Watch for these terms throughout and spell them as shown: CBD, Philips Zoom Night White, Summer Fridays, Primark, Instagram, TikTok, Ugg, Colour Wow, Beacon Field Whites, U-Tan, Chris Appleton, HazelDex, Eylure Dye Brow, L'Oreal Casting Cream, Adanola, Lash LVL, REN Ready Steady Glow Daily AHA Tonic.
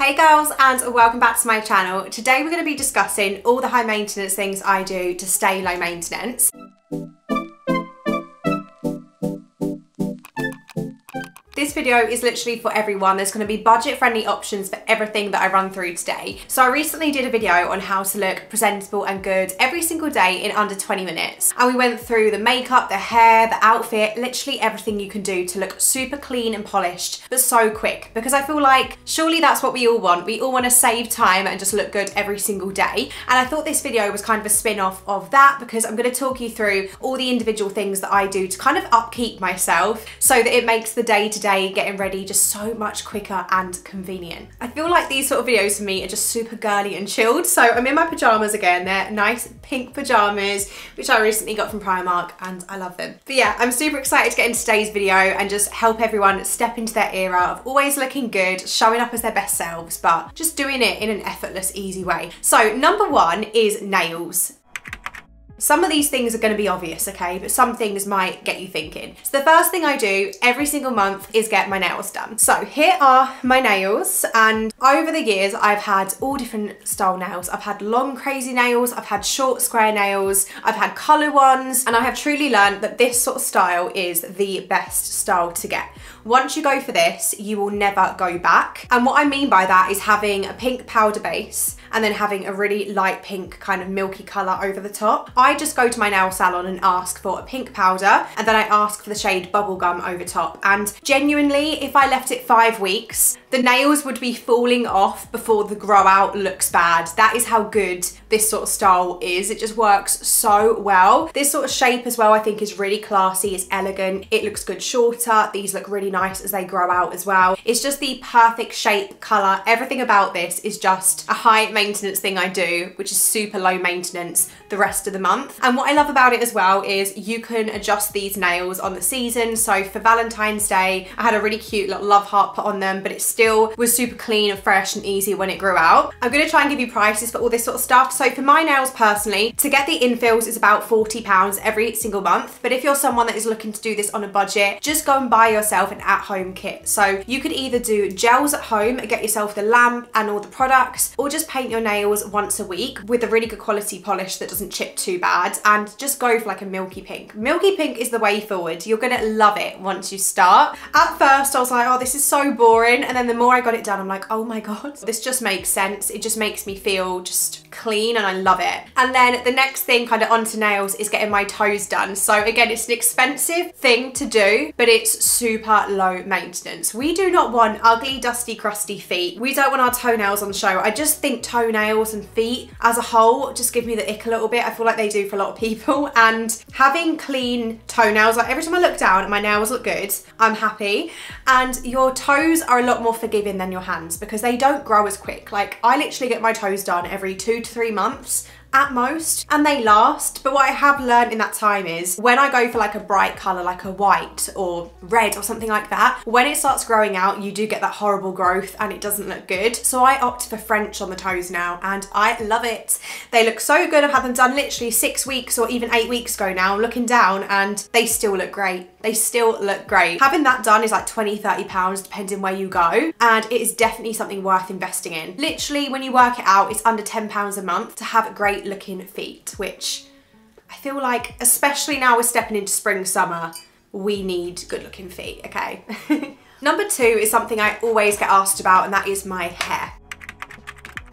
Hey girls, and welcome back to my channel. Today we're going to be discussing all the high maintenance things I do to stay low maintenance. This video is literally for everyone. There's going to be budget friendly options for everything that I run through today. So I recently did a video on how to look presentable and good every single day in under 20 minutes. And we went through the makeup, the hair, the outfit, literally everything you can do to look super clean and polished, but so quick, because I feel like surely that's what we all want. We all want to save time and just look good every single day. And I thought this video was kind of a spin-off of that because I'm going to talk you through all the individual things that I do to kind of upkeep myself so that it makes the day-to-day getting ready just so much quicker and convenient. I feel like these sort of videos for me are just super girly and chilled, so I'm in my pajamas again. They're nice pink pajamas which I recently got from Primark and I love them. But yeah, I'm super excited to get into today's video and just help everyone step into their era of always looking good, showing up as their best selves, but just doing it in an effortless, easy way. So number one is nails. Some of these things are going to be obvious, okay, but some things might get you thinking. So the first thing I do every single month is get my nails done. So here are my nails, and over the years I've had all different style nails. I've had long crazy nails, I've had short square nails, I've had colour ones, and I have truly learned that this sort of style is the best style to get. Once you go for this, you will never go back. And what I mean by that is having a pink powder base and then having a really light pink kind of milky colour over the top. I just go to my nail salon and ask for a pink powder, and then I ask for the shade Bubblegum over top, and genuinely if I left it 5 weeks, the nails would be falling off before the grow out looks bad. That is how good this sort of style is. It just works so well. This sort of shape as well I think is really classy, it's elegant, it looks good shorter, these look really nice as they grow out as well. It's just the perfect shape, colour, everything about this is just a high maintenance thing I do, which is super low maintenance the rest of the month. And what I love about it as well is you can adjust these nails on the season. So for Valentine's Day, I had a really cute little love heart put on them, but it still was super clean and fresh and easy when it grew out. I'm going to try and give you prices for all this sort of stuff. So for my nails personally, to get the infills is about £40 every single month. But if you're someone that is looking to do this on a budget, just go and buy yourself an at-home kit. So you could either do gels at home, get yourself the lamp and all the products, or just paint your nails once a week with a really good quality polish that doesn't chip too bad. And just go for like a milky pink. Milky pink is the way forward. You're gonna love it once you start. At first I was like, oh, this is so boring, and then the more I got it done I'm like, oh my god, this just makes sense. It just makes me feel just clean and I love it. And then the next thing kind of onto nails is getting my toes done. So again, it's an expensive thing to do, but it's super low maintenance. We do not want ugly, dusty, crusty feet. We don't want our toenails on show. I just think toenails and feet as a whole just give me the ick a little bit. I feel like they do for a lot of people, and having clean toenails, like every time I look down my nails look good, I'm happy. And your toes are a lot more forgiving than your hands because they don't grow as quick. Like I literally get my toes done every 2 to 3 months at most, and they last. But what I have learned in that time is when I go for like a bright colour, like a white or red or something like that, when it starts growing out you do get that horrible growth and it doesn't look good. So I opt for French on the toes now and I love it. They look so good. I've had them done literally 6 weeks or even 8 weeks ago now. I'm looking down and they still look great. They still look great. Having that done is like £20–30 depending where you go, and it is definitely something worth investing in. Literally when you work it out it's under £10 a month to have great looking feet, which I feel like especially now we're stepping into spring summer, we need good looking feet, okay? Number two is something I always get asked about, and that is my hair.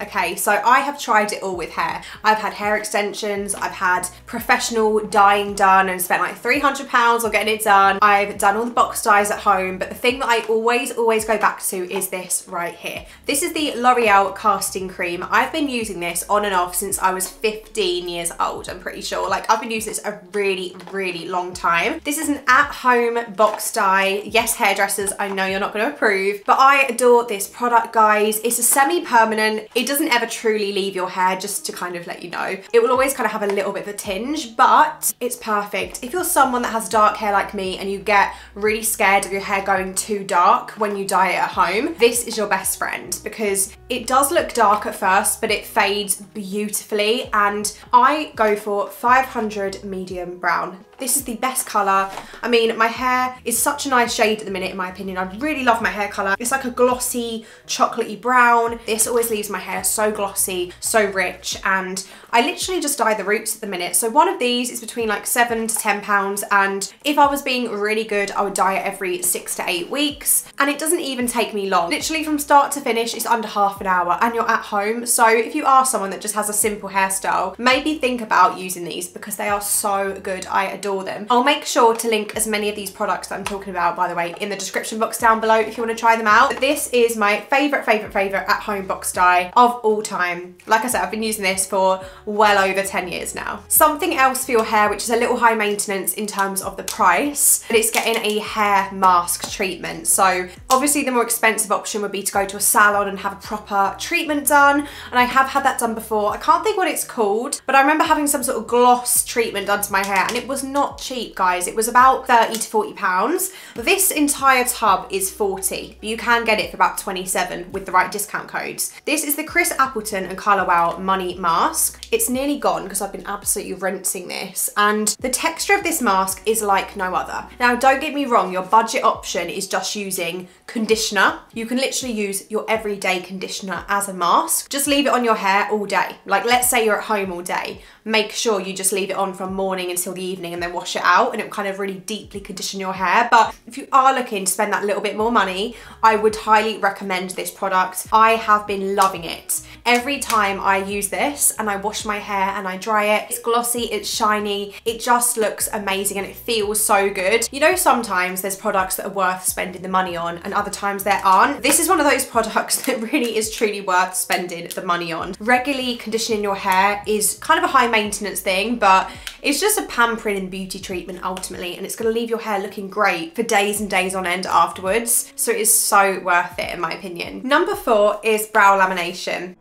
Okay, so I have tried it all with hair. I've had hair extensions, I've had professional dyeing done and spent like £300 on getting it done. I've done all the box dyes at home, but the thing that I always go back to is this right here. This is the L'Oreal Casting Cream. I've been using this on and off since I was 15 years old, I'm pretty sure. Like I've been using this a really, really long time. This is an at-home box dye. Yes, hairdressers, I know you're not gonna approve, but I adore this product, guys. It's a semi-permanent, it doesn't ever truly leave your hair, just to kind of let you know. It will always kind of have a little bit of a tinge, but it's perfect. If you're someone that has dark hair like me and you get really scared of your hair going too dark when you dye it at home, this is your best friend, because it does look dark at first, but it fades beautifully. And I go for 500 medium brown. This is the best colour. I mean, my hair is such a nice shade at the minute, in my opinion. I really love my hair colour. It's like a glossy, chocolatey brown. This always leaves my hair so glossy, so rich, and I literally just dye the roots at the minute. So one of these is between like £7 to £10, and if I was being really good, I would dye it every 6 to 8 weeks. And it doesn't even take me long. Literally from start to finish, it's under half an hour and you're at home. So if you are someone that just has a simple hairstyle, maybe think about using these, because they are so good. I adore them. I'll make sure to link as many of these products that I'm talking about, by the way, in the description box down below if you want to try them out. But this is my favourite at-home box dye of all time. Like I said, I've been using this for well over 10 years now. Something else for your hair, which is a little high maintenance in terms of the price, but it's getting a hair mask treatment. So obviously the more expensive option would be to go to a salon and have a proper treatment done. And I have had that done before. I can't think what it's called, but I remember having some sort of gloss treatment done to my hair, and it was not cheap, guys. It was about 30 to 40 pounds. This entire tub is 40, but you can get it for about 27 with the right discount codes. This is the Chris Appleton and Colour Wow Money Mask. It's nearly gone because I've been absolutely rinsing this, and the texture of this mask is like no other. Now don't get me wrong, your budget option is just using conditioner. You can literally use your everyday conditioner as a mask. Just leave it on your hair all day. Like, let's say you're at home all day, make sure you just leave it on from morning until the evening and then wash it out, and it will kind of really deeply condition your hair. But if you are looking to spend that little bit more money, I would highly recommend this product. I have been loving it. Every time I use this and I wash my hair and I dry it, it's glossy, it's shiny, it just looks amazing and it feels so good. You know, sometimes there's products that are worth spending the money on and other times there aren't. This is one of those products that really is truly worth spending the money on. Regularly conditioning your hair is kind of a high maintenance thing, but it's just a pampering and beauty treatment ultimately, and it's going to leave your hair looking great for days and days on end afterwards. So it is so worth it, in my opinion. Number 4 is brow lamination.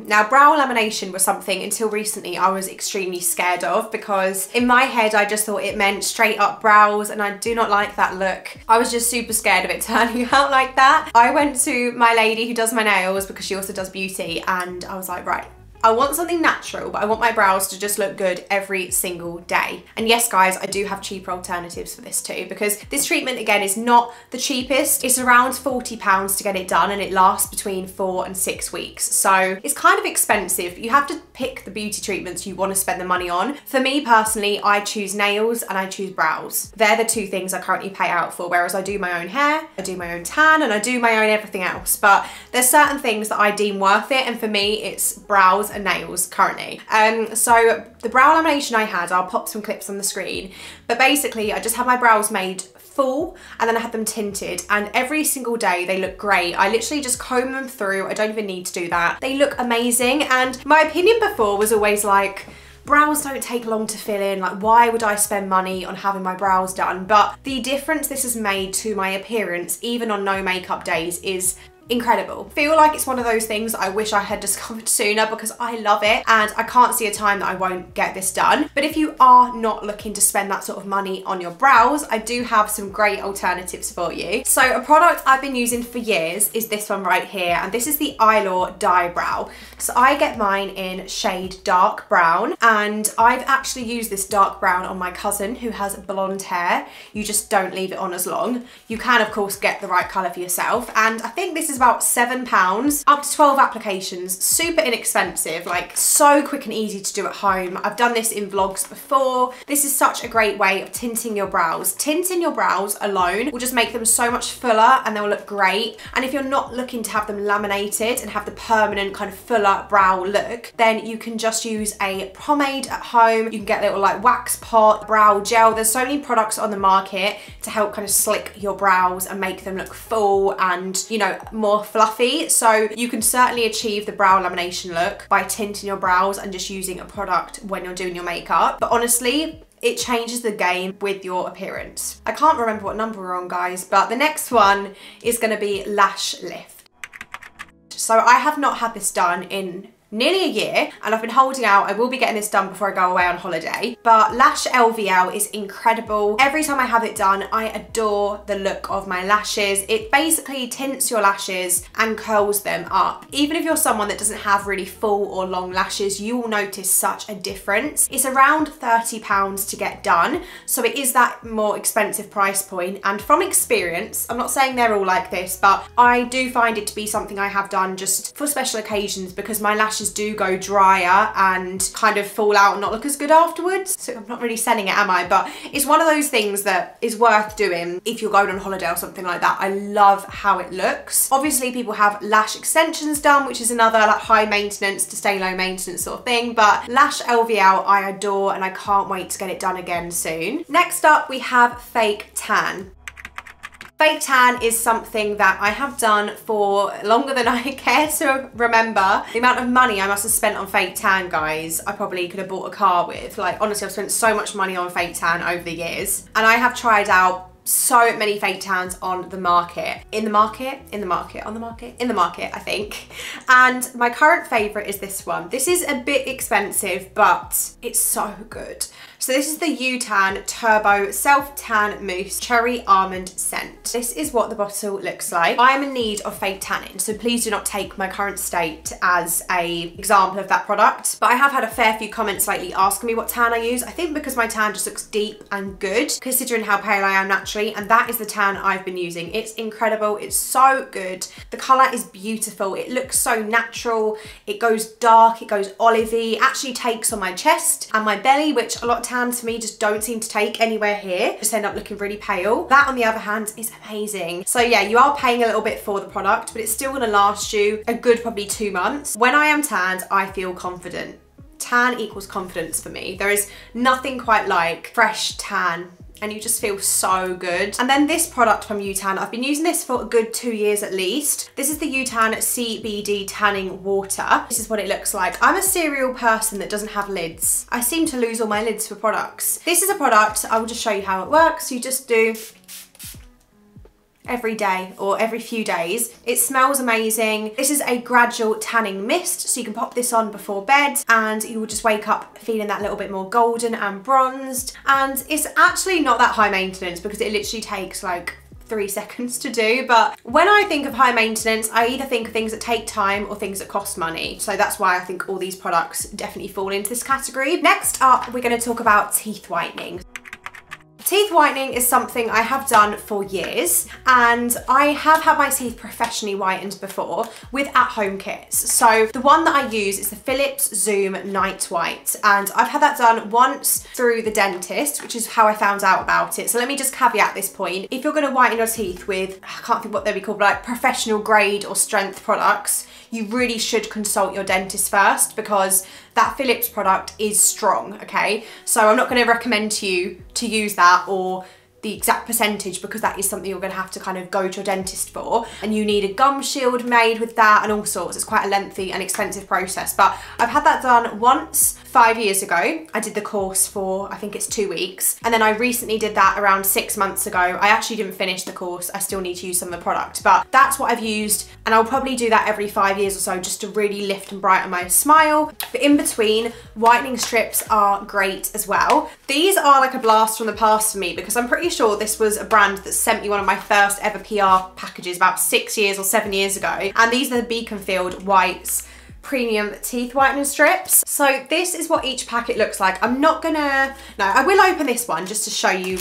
Now, brow lamination was something until recently I was extremely scared of, because in my head I just thought it meant straight up brows, and I do not like that look. I was just super scared of it turning out like that. I went to my lady who does my nails, because she also does beauty, and I was like, right, I want something natural, but I want my brows to just look good every single day. And yes, guys, I do have cheaper alternatives for this too, because this treatment, again, is not the cheapest. It's around £40 to get it done, and it lasts between 4 and 6 weeks. So it's kind of expensive. You have to pick the beauty treatments you want to spend the money on. For me personally, I choose nails and I choose brows. They're the two things I currently pay out for, whereas I do my own hair, I do my own tan, and I do my own everything else. But there's certain things that I deem worth it, and for me, it's brows and nails currently. So the brow lamination I had, I'll pop some clips on the screen, but basically I just had my brows made full and then I had them tinted, and every single day they look great. I literally just comb them through. I don't even need to do that. They look amazing. And my opinion before was always like, brows don't take long to fill in, like why would I spend money on having my brows done? But the difference this has made to my appearance, even on no makeup days, is incredible. Feel like it's one of those things I wish I had discovered sooner, because I love it and I can't see a time that I won't get this done. But if you are not looking to spend that sort of money on your brows, I do have some great alternatives for you. So a product I've been using for years is this one right here, and this is the Eylure Dye Brow. So I get mine in shade dark brown, and I've actually used this dark brown on my cousin who has blonde hair. You just don't leave it on as long. You can of course get the right colour for yourself, and I think this is about £7, up to 12 applications, super inexpensive, like so quick and easy to do at home. I've done this in vlogs before. This is such a great way of tinting your brows. Tinting your brows alone will just make them so much fuller and they'll look great. And if you're not looking to have them laminated and have the permanent kind of fuller brow look, then you can just use a pomade at home. You can get a little like wax pot, brow gel. There's so many products on the market to help kind of slick your brows and make them look full and, you know, more fluffy. So you can certainly achieve the brow lamination look by tinting your brows and just using a product when you're doing your makeup. But honestly, it changes the game with your appearance. I can't remember what number we're on, guys, but the next one is going to be lash lift. So I have not had this done in nearly a year, and I've been holding out. I will be getting this done before I go away on holiday, but Lash LVL is incredible. Every time I have it done, I adore the look of my lashes. It basically tints your lashes and curls them up. Even if you're someone that doesn't have really full or long lashes, you will notice such a difference. It's around £30 to get done, so it is that more expensive price point. And from experience, I'm not saying they're all like this, but I do find it to be something I have done just for special occasions, because my lashes do go drier and kind of fall out and not look as good afterwards. So I'm not really selling it, am I? But it's one of those things that is worth doing if you're going on holiday or something like that. I love how it looks. Obviously people have lash extensions done, which is another like high maintenance to stay low maintenance sort of thing, but Lash LVL I adore, and I can't wait to get it done again soon. Next up we have Fake Tan. Fake tan is something that I have done for longer than I care to remember. The amount of money I must have spent on fake tan, guys, I probably could have bought a car with. Like, honestly, I've spent so much money on fake tan over the years, and I have tried out so many fake tans on the market. I think. And my current favorite is this one. This is a bit expensive, but it's so good. So this is the U-Tan Turbo Self Tan Mousse Cherry Almond Scent. This is what the bottle looks like. I am in need of fake tanning, so please do not take my current state as an example of that product. But I have had a fair few comments lately asking me what tan I use. I think because my tan just looks deep and good, considering how pale I am naturally, and that is the tan I've been using. It's incredible. It's so good. The colour is beautiful. It looks so natural. It goes dark. It goes olivey. It actually takes on my chest and my belly, which a lot of tan to me just don't seem to take anywhere here. Just end up looking really pale. That on the other hand is amazing. So yeah, you are paying a little bit for the product, but it's still gonna last you a good probably 2 months. When I am tanned, I feel confident. Tan equals confidence for me. There is nothing quite like fresh tan, and you just feel so good. And then this product from U-Tan, I've been using this for a good 2 years at least. This is the U-Tan CBD Tanning Water. This is what it looks like. I'm a cereal person that doesn't have lids. I seem to lose all my lids for products. This is a product, I will just show you how it works. You just do every day or every few days. It smells amazing. This is a gradual tanning mist, so you can pop this on before bed and you will just wake up feeling that little bit more golden and bronzed. And it's actually not that high maintenance because it literally takes like 3 seconds to do. But when I think of high maintenance, I either think of things that take time or things that cost money. So that's why I think all these products definitely fall into this category. Next up, we're going to talk about teeth whitening. Teeth whitening is something I have done for years, and I have had my teeth professionally whitened before with at-home kits. So the one that I use is the Philips Zoom Night White, and I've had that done once through the dentist, which is how I found out about it. So let me just caveat this point. If you're going to whiten your teeth with, I can't think what they'd be called, like professional grade or strength products, you really should consult your dentist first, because that Philips product is strong, okay? So I'm not going to recommend to you to use that or the exact percentage, because that is something you're going to have to kind of go to your dentist for, and you need a gum shield made with that and all sorts. It's quite a lengthy and expensive process, but I've had that done once 5 years ago. I did the course for, I think it's 2 weeks, and then I recently did that around 6 months ago. I actually didn't finish the course. I still need to use some of the product, but that's what I've used, and I'll probably do that every 5 years or so just to really lift and brighten my smile. But in between, whitening strips are great as well. These are like a blast from the past for me, because I'm pretty sure this was a brand that sent me one of my first ever PR packages about 6 or 7 years ago, and these are the Beacon Field Whites premium teeth whitening strips. So this is what each packet looks like. I will open this one just to show you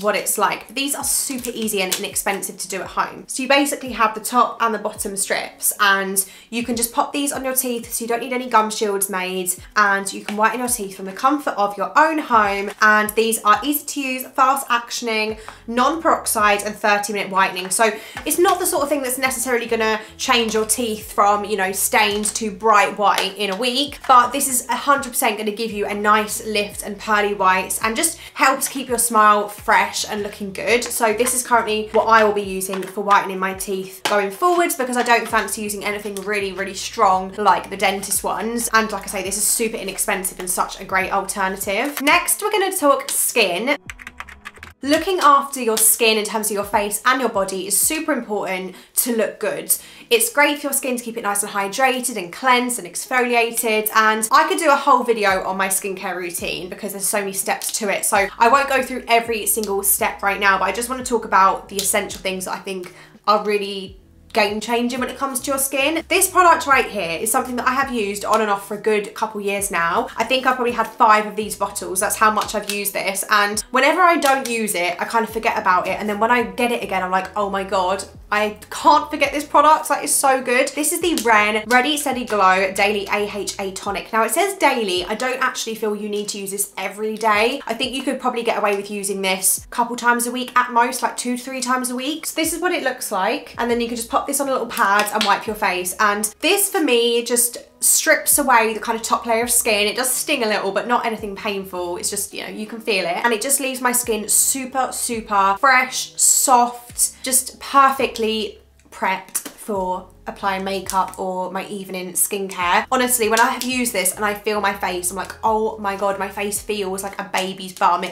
what it's like. These are super easy and inexpensive to do at home. So you basically have the top and the bottom strips, and you can just pop these on your teeth, so you don't need any gum shields made, and you can whiten your teeth from the comfort of your own home. And these are easy to use, fast actioning, non-peroxide and 30-minute whitening. So it's not the sort of thing that's necessarily gonna change your teeth from, you know, stained to bright white in a week, but this is 100% gonna give you a nice lift and pearly whites, and just helps keep your smile fresh and looking good. So this is currently what I will be using for whitening my teeth going forwards, because I don't fancy using anything really, really strong like the dentist ones. And like I say, this is super inexpensive and such a great alternative. Next, we're going to talk skin. Looking after your skin in terms of your face and your body is super important to look good. It's great for your skin to keep it nice and hydrated and cleansed and exfoliated, and I could do a whole video on my skincare routine because there's so many steps to it, so I won't go through every single step right now, but I just want to talk about the essential things that I think are really game changing when it comes to your skin. This product right here is something that I have used on and off for a good couple years now. I think I've probably had 5 of these bottles, that's how much I've used this, and whenever I don't use it, I kind of forget about it, and then when I get it again, I'm like, oh my god, I can't forget this product, that is so good. This is the REN Ready Steady Glow Daily AHA Tonic. Now it says daily, I don't actually feel you need to use this every day. I think you could probably get away with using this a couple times a week at most, like 2 to 3 times a week. So this is what it looks like, and then you can just pop this on a little pad and wipe your face, and this for me just strips away the kind of top layer of skin. It does sting a little, but not anything painful. It's just, you know, you can feel it, and it just leaves my skin super fresh, soft, just perfectly prepped for applying makeup or my evening skincare. Honestly, when I have used this and I feel my face, I'm like, oh my god, my face feels like a baby's bum.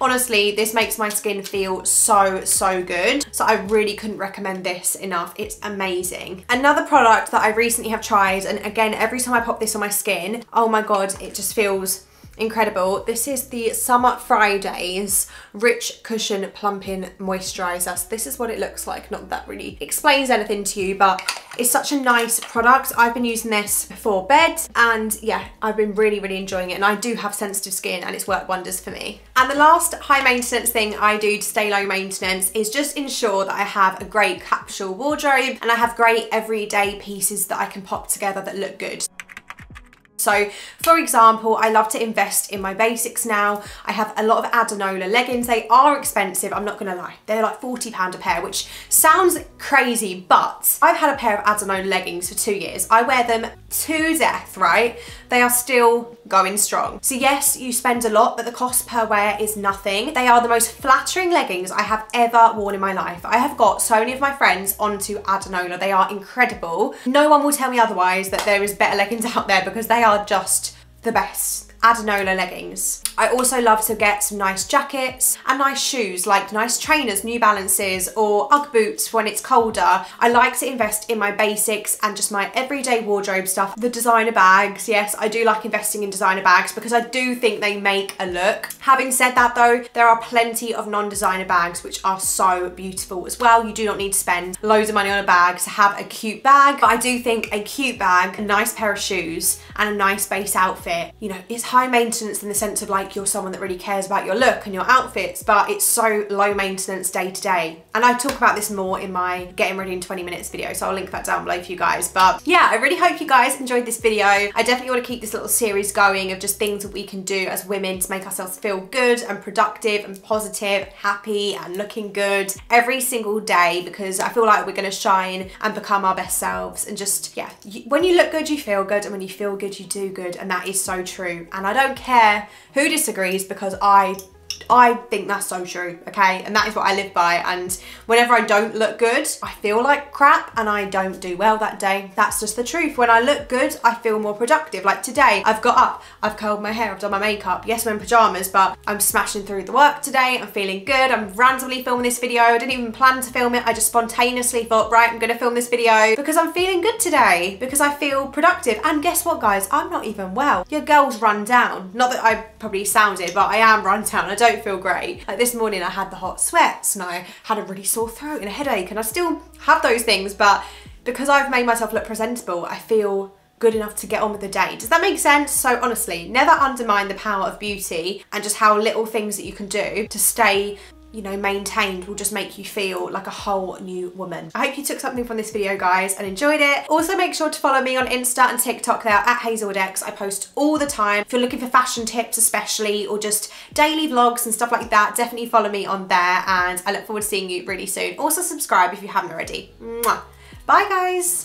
Honestly, this makes my skin feel so good. So I really couldn't recommend this enough. It's amazing. Another product that I recently have tried, and again, every time I pop this on my skin, oh my god, it just feels incredible. This is the Summer Fridays Rich Cushion Plumping Moisturiser. So this is what it looks like. Not that really explains anything to you, but it's such a nice product. I've been using this before bed, and yeah, I've been really enjoying it, and I do have sensitive skin and it's worked wonders for me. And the last high maintenance thing I do to stay low maintenance is just ensure that I have a great capsule wardrobe and I have great everyday pieces that I can pop together that look good. So for example, I love to invest in my basics now. I have a lot of Adanola leggings. They are expensive, I'm not gonna lie. They're like £40 a pair, which sounds crazy, but I've had a pair of Adanola leggings for 2 years. I wear them to death, right? They are still going strong. So yes, you spend a lot, but the cost per wear is nothing. They are the most flattering leggings I have ever worn in my life. I have got so many of my friends onto Adanola. They are incredible. No one will tell me otherwise that there is better leggings out there, because they are just the best. Adanola leggings. I also love to get some nice jackets and nice shoes, like nice trainers, New Balances, or Ugg boots when it's colder. I like to invest in my basics and just my everyday wardrobe stuff. The designer bags, yes, I do like investing in designer bags because I do think they make a look. Having said that though, there are plenty of non-designer bags which are so beautiful as well. You do not need to spend loads of money on a bag to have a cute bag, but I do think a cute bag, a nice pair of shoes, and a nice base outfit, you know, is high maintenance in the sense of like you're someone that really cares about your look and your outfits, but it's so low maintenance day to day. And I talk about this more in my Getting Ready in 20 Minutes video, so I'll link that down below for you guys. But yeah, I really hope you guys enjoyed this video. I definitely want to keep this little series going of just things that we can do as women to make ourselves feel good and productive and positive, happy and looking good every single day, because I feel like we're going to shine and become our best selves. And just, yeah, when you look good, you feel good, and when you feel good, you do good, and that is so true. And I don't care who disagrees, because I think that's so true, okay? And that is what I live by. And whenever I don't look good, I feel like crap and I don't do well that day. That's just the truth. When I look good, I feel more productive. Like today, I've got up, I've curled my hair, I've done my makeup. Yes, I'm in pajamas, but I'm smashing through the work today. I'm feeling good. I'm randomly filming this video. I didn't even plan to film it. I just spontaneously thought, right, I'm gonna film this video because I'm feeling good today, because I feel productive. And guess what, guys? I'm not even well. Your girl's run down. Not that I probably sounded, but I am run down. I don't feel great. Like this morning I had the hot sweats and I had a really sore throat and a headache, and I still have those things, but because I've made myself look presentable, I feel good enough to get on with the day. Does that make sense? So honestly, never undermine the power of beauty and just how little things that you can do to stay, you know, maintained will just make you feel like a whole new woman. I hope you took something from this video, guys, and enjoyed it. Also, make sure to follow me on Insta and TikTok there at HazelDex. I post all the time. If you're looking for fashion tips especially, or just daily vlogs and stuff like that, definitely follow me on there, and I look forward to seeing you really soon. Also, subscribe if you haven't already. Mwah. Bye, guys.